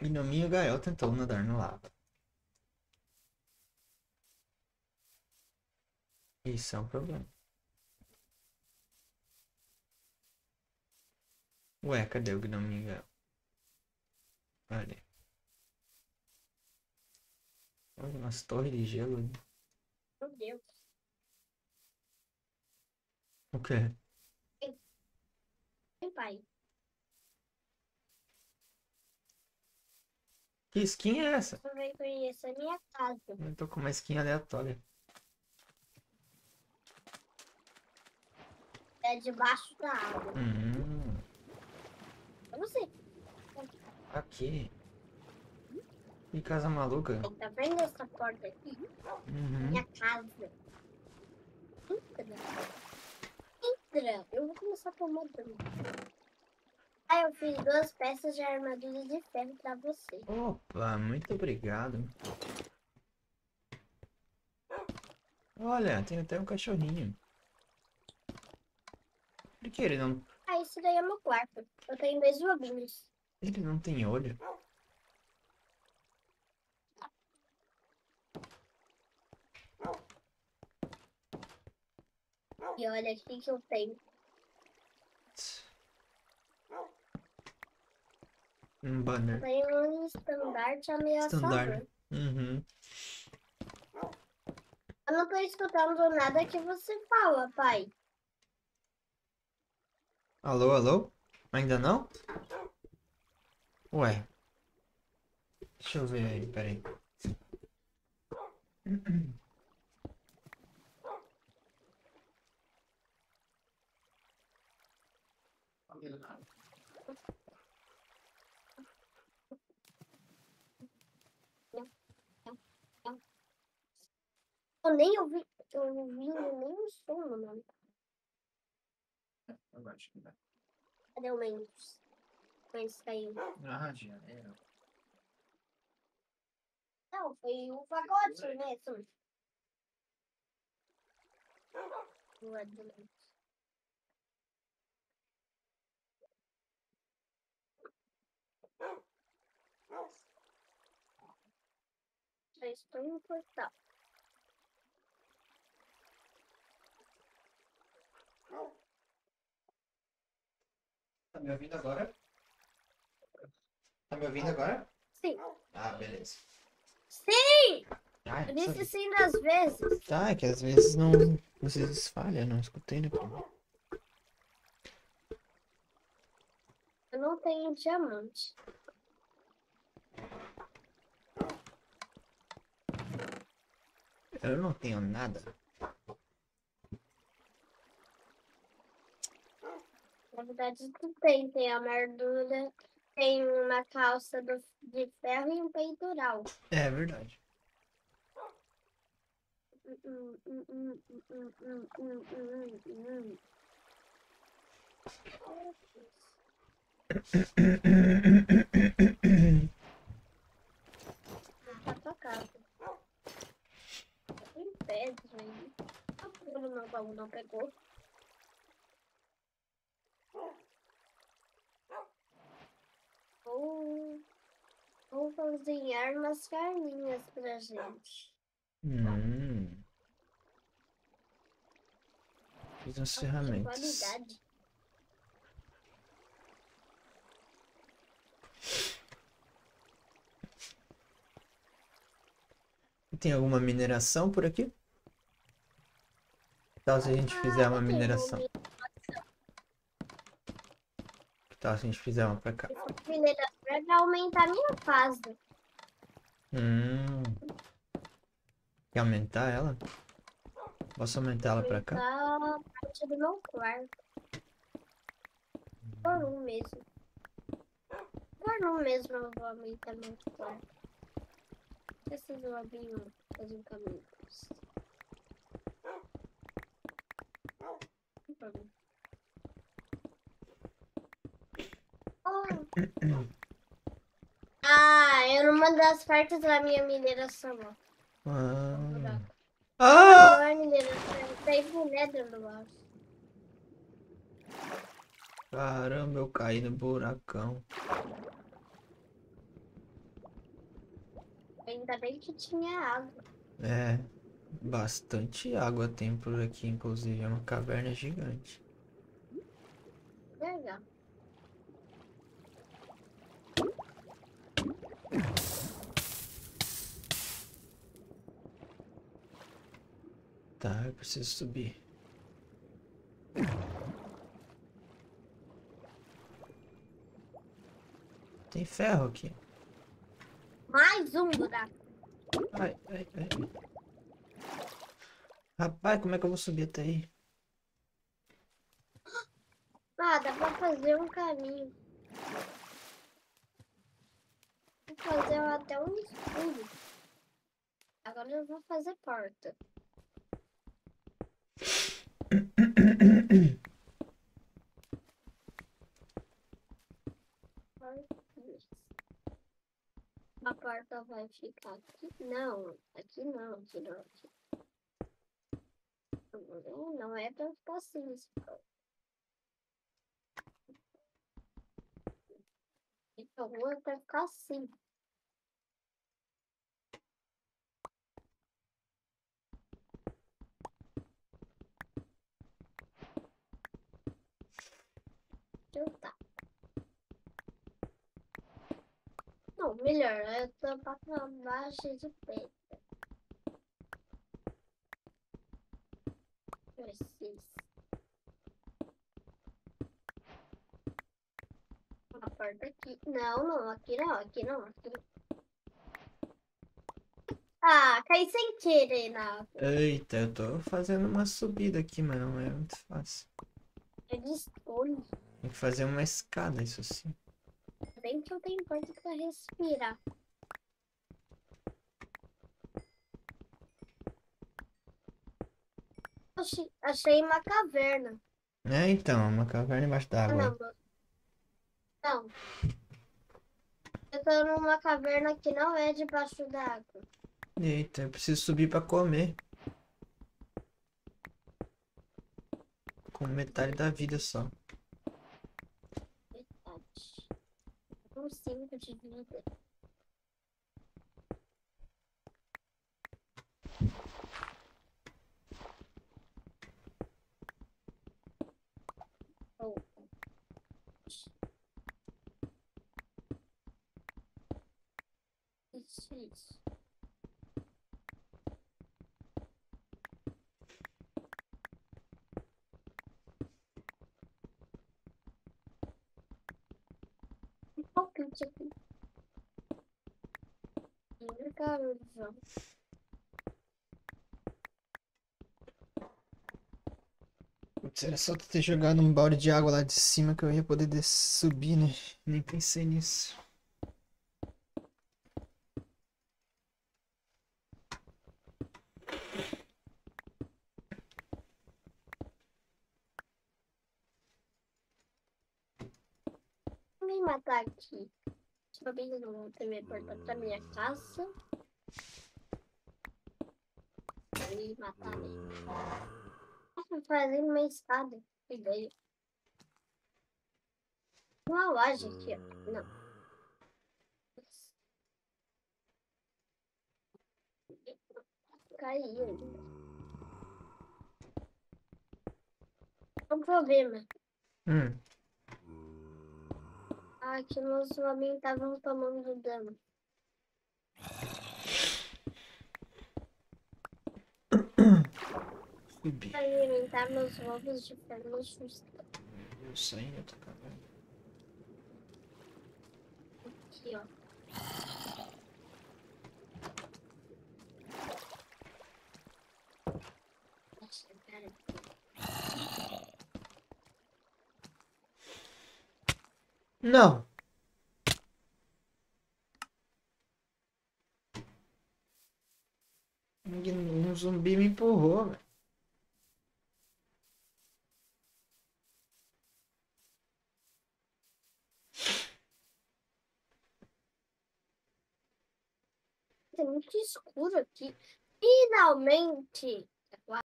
E no meio, Gael tentou nadar no lago. Isso é um problema. Ué, cadê o gnominho, Gael? Olha. Olha umas torres de gelo ali. Meu Deus. O quê? Meu pai. Que skin é essa? Eu não conheço a minha casa. Eu tô com uma skin aleatória. É debaixo da água. Eu não sei. Aqui. Que casa maluca. Tá vendo essa porta aqui? Minha casa. Entra. Eu vou começar por uma dama. Ah, eu fiz 2 peças de armadura de ferro pra você. Opa, muito obrigado. Olha, tem até um cachorrinho. Por que ele não... Ah, isso daí é meu quarto. Eu tenho 2 lobinhos. Ele não tem olho? E olha aqui que eu tenho. Um banner. Tem um estandarte ameaçador. Eu não tô escutando nada que você fala, pai. Alô, alô? Ainda não? Ué. Deixa eu ver aí, peraí. Eu nem ouvi o som, mano. Eu acho que dá. Cadê o Mendes? Mendes caiu. Ah, janeiro. Não, foi um pacote mesmo. Boa noite. Já estou no portal. Tá me ouvindo agora? Tá me ouvindo agora? Sim. Ah, beleza. Sim! Ai, eu disse sim 2 vezes. Tá, é que às vezes não... Vocês falham, não escutei, né? Eu não tenho diamante. Eu não tenho nada. Na verdade, tu tem a armadura, tem uma calça de ferro e um peitoral. É verdade. Tá tocado. Tem pedra aí. O baú não pegou. Vou cozinhar umas carninhas pra gente. Fiz umas ferramentas. Tem alguma mineração por aqui? Que tal se a gente fizer uma mineração? Tá, se a gente fizer uma pra cá. Pra aumentar a minha casa. Quer aumentar ela? Posso aumentar ela pra cá? Aumentar a parte do meu quarto. Por um mesmo. Por um mesmo eu vou aumentar meu quarto. Esses lobinhos fazem caminho. Ah, eu não mando as partes da minha mineração. Não é mineração, eu saí com o Nether do lado. Caramba, eu caí no buracão. Ainda bem que tinha água. É, bastante água tem por aqui, inclusive. É uma caverna gigante. Legal. Tá, eu preciso subir. Tem ferro aqui. Mais um buraco. Ai, ai, ai. Rapaz, como é que eu vou subir até aí? Ah, dá pra fazer um caminho. Vou fazer até um escudo. Agora eu vou fazer porta. A porta vai ficar aqui? Não, aqui não, aqui não. Aqui. Não é pra ficar assim. A rua é pra ficar assim. Então tá. Não, melhor, eu tô pra baixo de peito. Preciso. Uma porta aqui. Não, não, aqui não, aqui não, aqui não. Ah, caí sem querer na água. Eita, eu tô fazendo uma subida aqui, mas não é muito fácil. Eu descolho. Tem que fazer uma escada, isso sim. Bem que eu tenho porta pra respirar. Achei uma caverna. É, então, uma caverna embaixo d'água. Não, não. Eu tô numa caverna que não é debaixo d'água. Eita, eu preciso subir pra comer. Com metade da vida só. Um 5 de vida. Oh. Isso. Aqui. Putz, era só ter jogado um balde de água lá de cima que eu ia poder subir, né? Nem pensei nisso. Vou me matar aqui. Eu vou também portar pra minha casa. Pra me matar mesmo. Vou fazer uma escada. Que ideia. Uma loja aqui, ó. Não. Caiu ainda. Um problema. Ah, que meus homens estavam tomando dano. Pra alimentar meus ovos de forma justa. Eu saí, eu tô cagando. Aqui, ó. Nossa, cara. Não. Um zumbi me empurrou, velho. É muito escuro aqui. Finalmente.